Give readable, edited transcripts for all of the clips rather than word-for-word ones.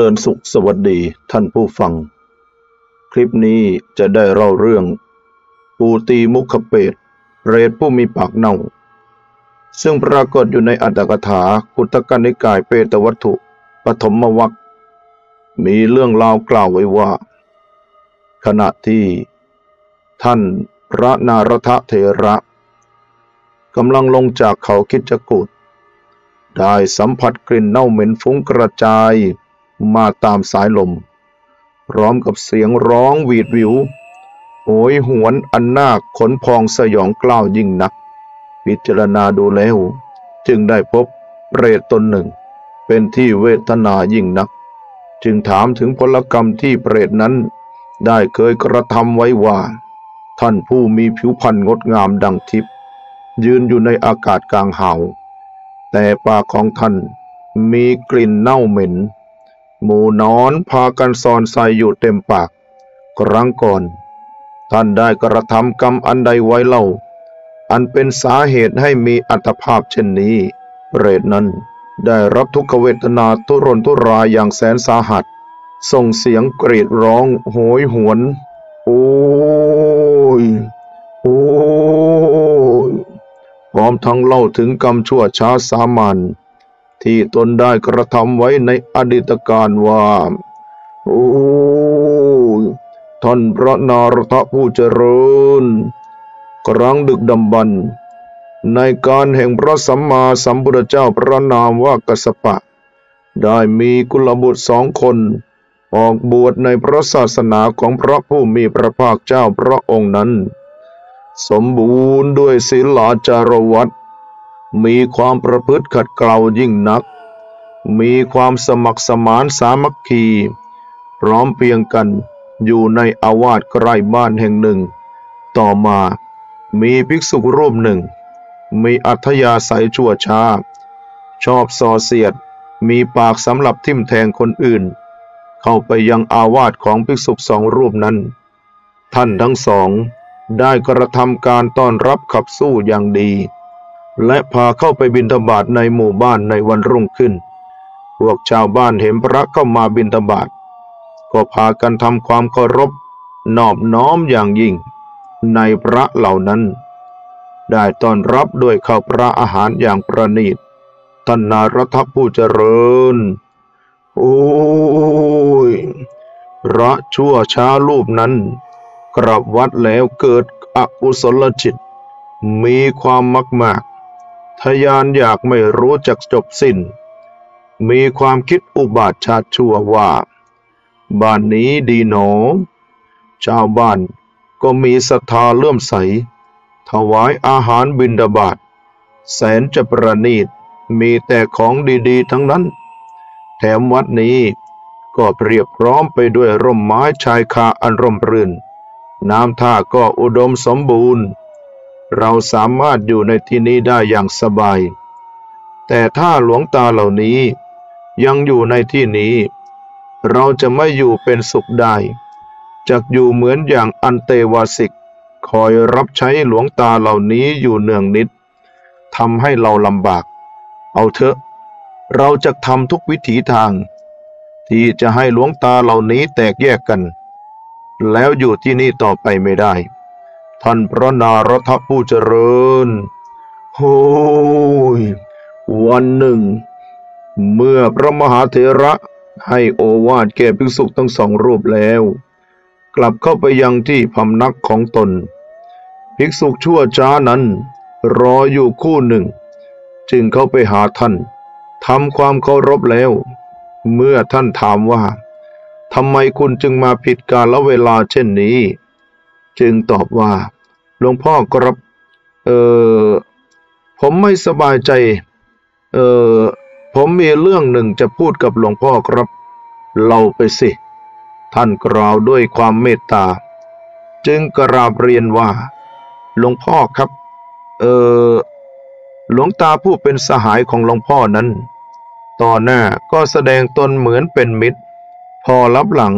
ริญสุขสวัสดีท่านผู้ฟังคลิปนี้จะได้เล่าเรื่องปูตีมุขเปตเปรตผู้มีปากเน่าซึ่งปรากฏอยู่ในอัตถกถาขุททกนิกายเปตวัตถุปฐมวรรคมีเรื่องราวกล่าวไว้ว่าขณะที่ท่านพระนารทเถระกำลังลงจากเขาคิจกูฏได้สัมผัสกลิ่นเน่าเหม็นฟุ้งกระจายมาตามสายลมพร้อมกับเสียงร้องหวีดหวิวโหยหวนอันน่าขนพองสยองกล้าวยิ่งนักพิจารณาดูแล้วจึงได้พบเปรตตนหนึ่งเป็นที่เวทนายิ่งนักจึงถามถึงผลกรรมที่เปรตนั้นได้เคยกระทำไว้ว่าท่านผู้มีผิวพรรณงดงามดังทิพย์ยืนอยู่ในอากาศกลางหาวแต่ปากของท่านมีกลิ่นเน่าเหม็นหมู่นอนพากันซ่อนใส่อยู่เต็มปากครั้งก่อนท่านได้กระทำกรรมอันใดไว้เล่าอันเป็นสาเหตุให้มีอัตภาพเช่นนี้เปรตนั้นได้รับทุกขเวทนาทุรนทุรายอย่างแสนสาหัสส่งเสียงกรีดร้องโหยหวนโอ้ยโอ้ยพร้อมทั้งเล่าถึงกรรมชั่วช้าสามัญที่ตนได้กระทำไว้ในอดีตการว่าโอ้ยท่านพระนารทผู้เจริญครั้งดึกดำบรรพ์ในการแห่งพระสัมมาสัมพุทธเจ้าพระนามว่ากัสสปะได้มีกุลบุตรสองคนออกบวชในพระศาสนาของพระผู้มีพระภาคเจ้าพระองค์นั้นสมบูรณ์ด้วยศีลาจารวัตรมีความประพฤติขัดเกลายิ่งนักมีความสมัครสมานสามัคคีพร้อมเพรียงกันอยู่ในอาวาสใกล้บ้านแห่งหนึ่งต่อมามีภิกษุรูปหนึ่งมีอัธยาศัยชั่วช้าชอบส่อเสียดมีปากสำหรับทิ่มแทงคนอื่นเข้าไปยังอาวาสของภิกษุสองรูปนั้นท่านทั้งสองได้กระทำการต้อนรับขับสู้อย่างดีและพาเข้าไปบิณฑบาตในหมู่บ้านในวันรุ่งขึ้นพวกชาวบ้านเห็นพระเข้ามาบิณฑบาตก็พากันทำความเคารพนอบน้อมอย่างยิ่งในพระเหล่านั้นได้ต้อนรับด้วยข้าวปลาอาหารอย่างประณีตท่านนารทผู้เจริญโอ้ยพระชั่วช้ารูปนั้นกลับวัดแล้วเกิดอกุศลจิตมีความมักมากทะยานอยากไม่รู้จักจบสิ้นมีความคิดอุบาทชาติชั่วว่าบ้านนี้ดีหนอชาวบ้านก็มีศรัทธาเลื่อมใสถวายอาหารบิณฑบาตแสนจะประณีตมีแต่ของดีๆทั้งนั้นแถมวัดนี้ก็เพียบพร้อมไปด้วยร่มไม้ชายคาอันร่มรื่นน้ำท่าก็อุดมสมบูรณ์เราสามารถอยู่ในที่นี้ได้อย่างสบายแต่ถ้าหลวงตาเหล่านี้ยังอยู่ในที่นี้เราจะไม่อยู่เป็นสุขได้จักอยู่เหมือนอย่างอันเตวาสิกคอยรับใช้หลวงตาเหล่านี้อยู่เนืองนิดทำให้เราลำบากเอาเถอะเราจะทำทุกวิถีทางที่จะให้หลวงตาเหล่านี้แตกแยกกันแล้วอยู่ที่นี่ต่อไปไม่ได้ท่านพระนารทผู้เจริญโอ้ยวันหนึ่งเมื่อพระมหาเถระให้โอวาทแก่ภิกษุทั้งสองรูปแล้วกลับเข้าไปยังที่พำนักของตนภิกษุชั่วช้านั้นรออยู่คู่หนึ่งจึงเข้าไปหาท่านทำความเคารพแล้วเมื่อท่านถามว่าทำไมคุณจึงมาผิดกาลเวลาเช่นนี้จึงตอบว่าหลวงพ่อครับผมไม่สบายใจผมมีเรื่องหนึ่งจะพูดกับหลวงพ่อครับเราไปสิท่านกล่าวด้วยความเมตตาจึงกราบเรียนว่าหลวงพ่อครับหลวงตาผู้เป็นสหายของหลวงพ่อนั้นต่อหน้าก็แสดงตนเหมือนเป็นมิตรพอลับหลัง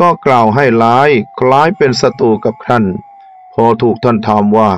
ก็กล่าวให้ร้ายคล้ายเป็นศัตรูกับท่านพอถูกท่านถามว่า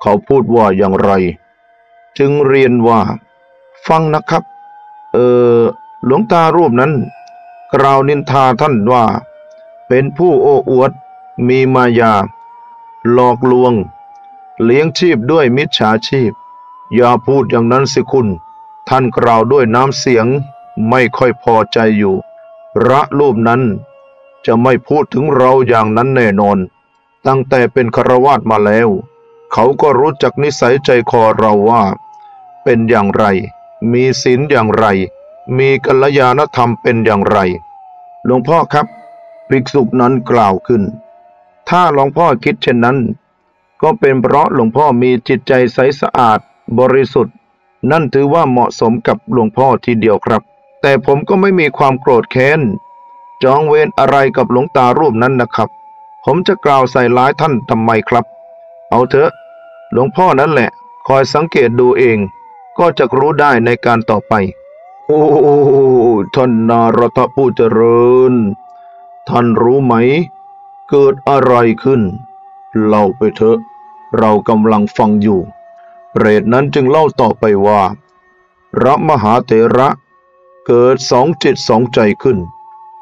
เขาพูดว่าอย่างไรจึงเรียนว่าฟังนะครับหลวงตารูปนั้น กล่าวนินทาท่านว่าเป็นผู้โอ้อวดมีมายาหลอกลวงเลี้ยงชีพด้วยมิจฉาชีพอย่าพูดอย่างนั้นสิคุณท่านกล่าวด้วยน้ำเสียงไม่ค่อยพอใจอยู่พระรูปนั้นจะไม่พูดถึงเราอย่างนั้นแน่นอนตั้งแต่เป็นฆราวาสมาแล้วเขาก็รู้จักนิสัยใจคอเราว่าเป็นอย่างไรมีศีลอย่างไรมีกัลยาณธรรมเป็นอย่างไรหลวงพ่อครับภิกษุนั้นกล่าวขึ้นถ้าหลวงพ่อคิดเช่นนั้นก็เป็นเพราะหลวงพ่อมีจิตใจใสสะอาดบริสุทธิ์นั่นถือว่าเหมาะสมกับหลวงพ่อทีเดียวครับแต่ผมก็ไม่มีความโกรธแค้นจองเวรอะไรกับหลวงตารูปนั้นนะครับผมจะกล่าวใส่ร้ายท่านทำไมครับเอาเถอะหลวงพ่อนั่นแหละคอยสังเกตดูเองก็จะรู้ได้ในการต่อไปโอ้ท่านนารถผู้เจริญท่านรู้ไหมเกิดอะไรขึ้นเล่าไปเถอะเรากำลังฟังอยู่เปรตนั้นจึงเล่าต่อไปว่าพระมหาเถระเกิดสองจิตสองใจขึ้น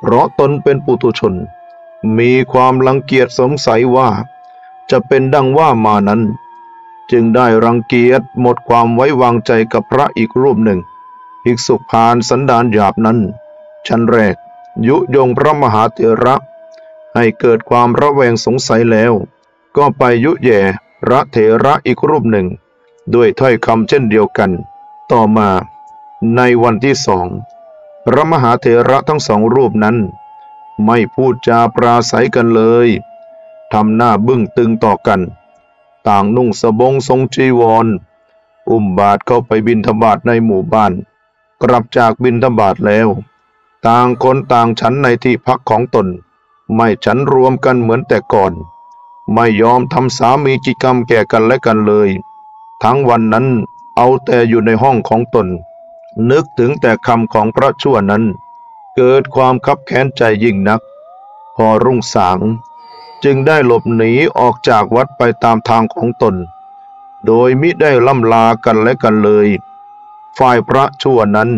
เพราะตนเป็นปุถุชนมีความรังเกียจสงสัยว่าจะเป็นดังว่ามานั้นจึงได้รังเกียจหมดความไว้วางใจกับพระอีกรูปหนึ่งภิกษุพาลสันดานหยาบนั้นชั้นแรกยุยงพระมหาเถระให้เกิดความระแวงสงสัยแล้วก็ไปยุแย่พระเถระอีกรูปหนึ่งด้วยถ้อยคำเช่นเดียวกันต่อมาในวันที่สองพระมหาเถระทั้งสองรูปนั้นไม่พูดจาปราศัยกันเลยทำหน้าบึ้งตึงต่อกันต่างนุ่งสบงทรงจีวร อุ้มบาตรเข้าไปบิณฑบาตในหมู่บ้านกลับจากบิณฑบาตแล้วต่างคนต่างฉันในที่พักของตนไม่ฉันรวมกันเหมือนแต่ก่อนไม่ยอมทำสามีจิกรรมแก่กันและกันเลยทั้งวันนั้นเอาแต่อยู่ในห้องของตนนึกถึงแต่คำของพระชั่วนั้นเกิดความคับแค้นใจยิ่งนักพอรุ่งสางจึงได้หลบหนีออกจากวัดไปตามทางของตนโดยมิได้ล่ำลากันและกันเลยฝ่ายพระชั่วนั้น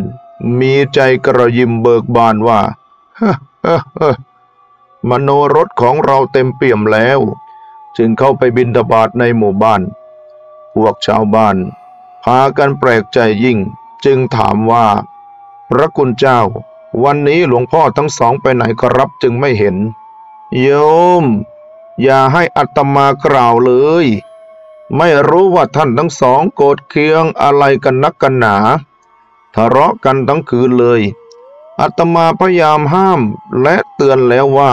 มีใจกระยิมเบิกบานว่าฮ่าฮ่าฮ่ามโนรสของเราเต็มเปี่ยมแล้วจึงเข้าไปบิณฑบาตในหมู่บ้านพวกชาวบ้านพากันแปลกใจยิ่งจึงถามว่าพระคุณเจ้าวันนี้หลวงพ่อทั้งสองไปไหนครับจึงไม่เห็นโยมอย่าให้อาตมากล่าวเลยไม่รู้ว่าท่านทั้งสองโกรธเคืองอะไรกันนักกันหนาทะเลาะกันทั้งคืนเลยอาตมาพยายามห้ามและเตือนแล้วว่า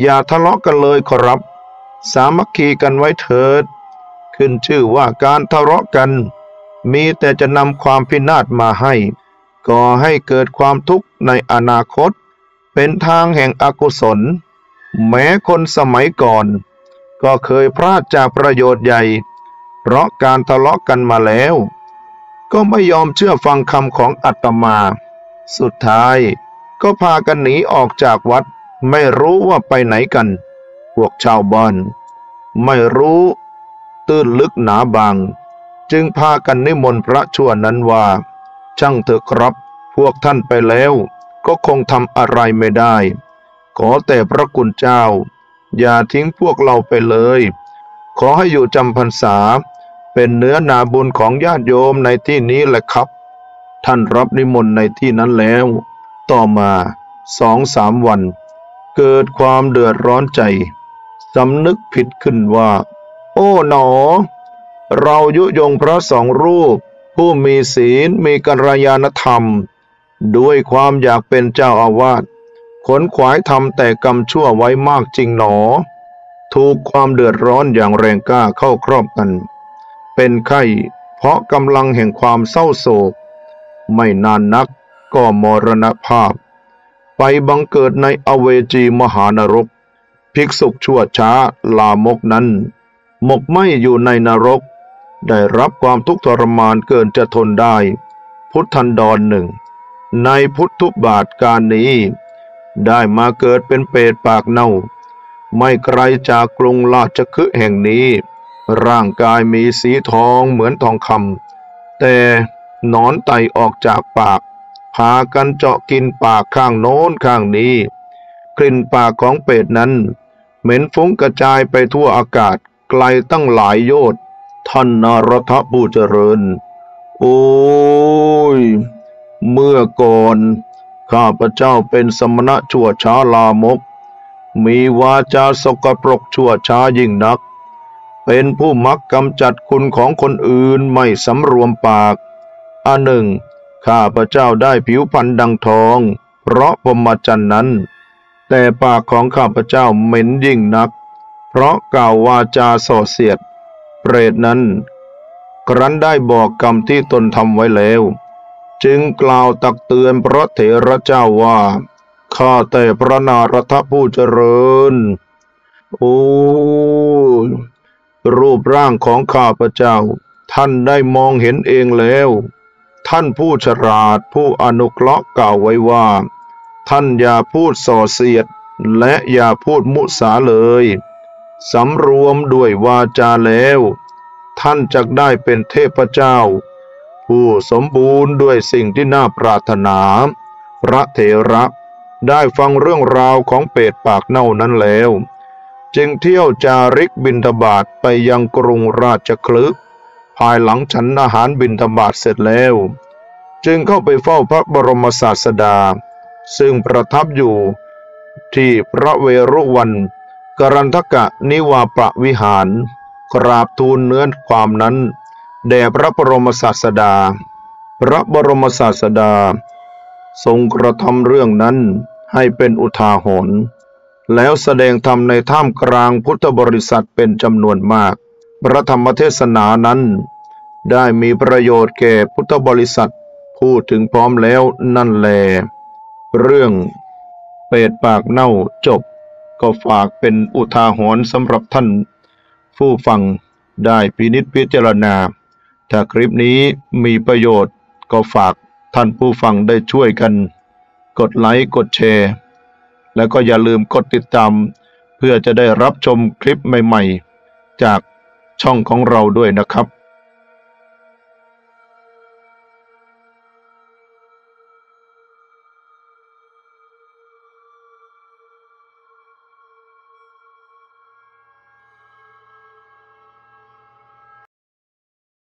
อย่าทะเลาะกันเลยขอรับสามัคคีกันไว้เถิดขึ้นชื่อว่าการทะเลาะกันมีแต่จะนำความพินาศมาให้ก่อให้เกิดความทุกข์ในอนาคตเป็นทางแห่งอกุศลแม้คนสมัยก่อนก็เคยพลาดจากประโยชน์ใหญ่เพราะการทะเลาะกันมาแล้วก็ไม่ยอมเชื่อฟังคำของอาตมาสุดท้ายก็พากันหนีออกจากวัดไม่รู้ว่าไปไหนกันพวกชาวบ้านไม่รู้ตื้นลึกหนาบางจึงพากันนิมนต์พระชั่วนั้นว่าช่างเถอะครับพวกท่านไปแล้วก็คงทำอะไรไม่ได้ขอแต่พระคุณเจ้าอย่าทิ้งพวกเราไปเลยขอให้อยู่จำพรรษาเป็นเนื้อนาบุญของญาติโยมในที่นี้แหละครับท่านรับนิมนต์ในที่นั้นแล้วต่อมา2-3 วันเกิดความเดือดร้อนใจสำนึกผิดขึ้นว่าโอ้หนอเรายุยงพระสองรูปผู้มีศีลมีกัลยาณธรรมด้วยความอยากเป็นเจ้าอาวาสขนขวายทำแต่กรรมชั่วไว้มากจริงหนอถูกความเดือดร้อนอย่างแรงกล้าเข้าครอบกันเป็นไข้เพราะกำลังแห่งความเศร้าโศกไม่นานนักก็มรณภาพไปบังเกิดในอเวจีมหานรกภิกษุชั่วช้าลามกนั้นหมกไหม้อยู่ในนรกได้รับความทุกข์ทรมานเกินจะทนได้พุทธันดรหนึ่งในพุทธุบาทการนี้ได้มาเกิดเป็นเปรตปากเน่าไม่ไกลจากกรุงราชคฤห์แห่งนี้ร่างกายมีสีทองเหมือนทองคำแต่หนอนไต่ออกจากปาก พากันเจาะกินปากข้างโน้นข้างนี้กลิ่นปากของเป็ดนั้นเหม็นฟุ้งกระจายไปทั่วอากาศไกลตั้งหลายโยชน์ท่านนารทผู้เจริญโอ้ยเมื่อก่อนข้าพเจ้าเป็นสมณะชั่วช้าลามกมีวาจาสกปรกชั่วช้ายิ่งนักเป็นผู้มักกำจัดคุณของคนอื่นไม่สำรวมปากอันหนึ่งข้าพเจ้าได้ผิวพรรณดังทองเพราะพรหมจรรย์นั้นแต่ปากของข้าพเจ้าเหม็นยิ่งนักเพราะกล่าววาจาส่อเสียดเปรตนั้นครั้นได้บอกกรรมที่ตนทำไว้แล้วจึงกล่าวตักเตือนพระเถระเจ้าว่าข้าแต่พระนารทผู้เจริญโอ้รูปร่างของข้าพเจ้าท่านได้มองเห็นเองแล้วท่านผู้ฉลาดผู้อนุเคราะห์กล่าวไว้ว่าท่านอย่าพูดส่อเสียดและอย่าพูดมุสาเลยสำรวมด้วยวาจาแล้วท่านจักได้เป็นเทพเจ้าผู้สมบูรณ์ด้วยสิ่งที่น่าปรารถนาพระเถระได้ฟังเรื่องราวของเป็ดปากเน่านั้นแล้วจึงเที่ยวจาริกบิณฑบาตไปยังกรุงราชคฤห์ภายหลังฉันอาหารบิณฑบาตเสร็จแล้วจึงเข้าไปเฝ้าพระบรมศาสดาซึ่งประทับอยู่ที่พระเวรุวันกรันทกะนิวาปวิหารกราบทูลเนื้อความนั้นแด่พระบรมศาสดาพระบรมศาสดาทรงกระทำเรื่องนั้นให้เป็นอุทาหรณ์แล้วแสดงธรรมในท่ามกลางพุทธบริษัทเป็นจำนวนมากพระธรรมเทศนานั้นได้มีประโยชน์แก่พุทธบริษัทพูดถึงพร้อมแล้วนั่นแลเรื่องเป็ดปากเน่าจบก็ฝากเป็นอุทาหรณ์สำหรับท่านผู้ฟังได้พินิจพิจารณาถ้าคลิปนี้มีประโยชน์ก็ฝากท่านผู้ฟังได้ช่วยกันกดไลค์กดแชร์แล้วก็อย่าลืมกดติดตามเพื่อจะได้รับชมคลิปใหม่ๆจากช่องของเราด้วยนะครับ